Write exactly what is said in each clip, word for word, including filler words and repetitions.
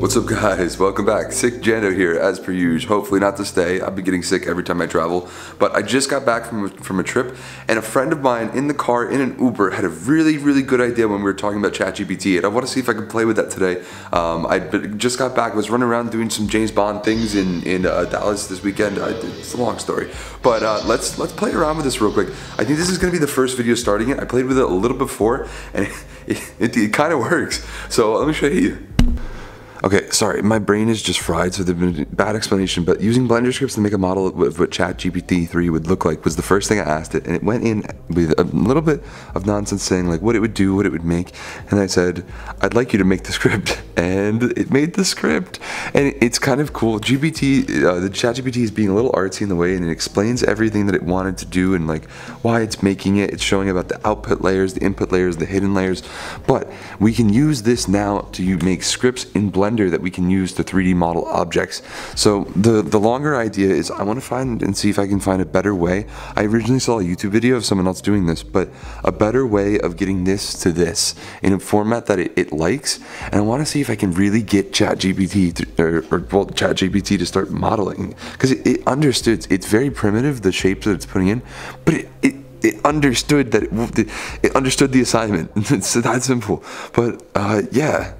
What's up guys, welcome back. Sick Jando here as per usual. Hopefully not this day. I've been getting sick every time I travel, but I just got back from, from a trip, and a friend of mine in the car in an Uber had a really really good idea when we were talking about ChatGPT, and I want to see if I can play with that today. Um, I just got back, I was running around doing some James Bond things in, in uh, Dallas this weekend. I, it's a long story, but uh, let's let's play around with this real quick. I think this is going to be the first video starting it. I played with it a little before, and it, it, it kind of works, so let me show you. Okay, sorry, my brain is just fried, so there's been a bad explanation, but using Blender scripts to make a model of what ChatGPT three would look like was the first thing I asked it, and it went in with a little bit of nonsense saying like what it would do, what it would make, and I said, I'd like you to make the script, and it made the script, and it's kind of cool. G P T, uh, the ChatGPT is being a little artsy in the way, and it explains everything that it wanted to do and like why it's making it. It's showing about the output layers, the input layers, the hidden layers, but we can use this now to make scripts in Blender that we can use to three D model objects. So the, the longer idea is I want to find and see if I can find a better way. I originally saw a YouTube video of someone else doing this, but a better way of getting this to this in a format that it, it likes, and I want to see if I can really get ChatGPT or, or well, ChatGPT to start modeling, because it, it understood, it's very primitive, the shapes that it's putting in, but it, it It understood that it, it understood the assignment. It's that simple. But uh, yeah.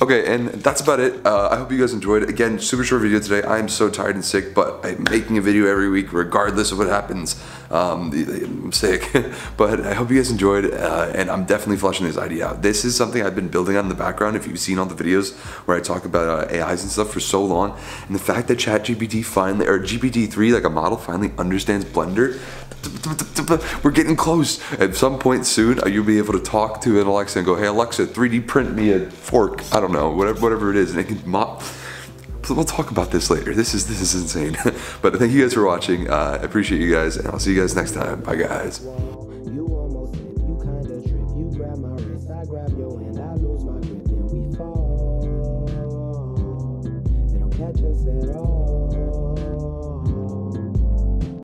Okay, and that's about it. Uh, I hope you guys enjoyed it. Again, super short video today. I am so tired and sick, but I'm making a video every week regardless of what happens. Um, I'm sick, but I hope you guys enjoyed, uh, and I'm definitely fleshing this idea out. This is something I've been building on in the background. If you've seen all the videos where I talk about uh, A Is and stuff for so long, and the fact that ChatGPT finally, or G P T three, like a model, finally understands Blender, we're getting close. At some point soon, you'll be able to talk to an Alexa and go, hey Alexa, three D print me a fork. I don't know, whatever, whatever it is, and it can mop. We'll talk about this later. This is this is insane. But thank you guys for watching. Uh, I appreciate you guys, and I'll see you guys next time. Bye guys. You almost slip, you kind of trip, you grab my wrist, I grab your hand, I lose my grip, and we fall. They don't catch us at all.